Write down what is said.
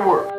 the world.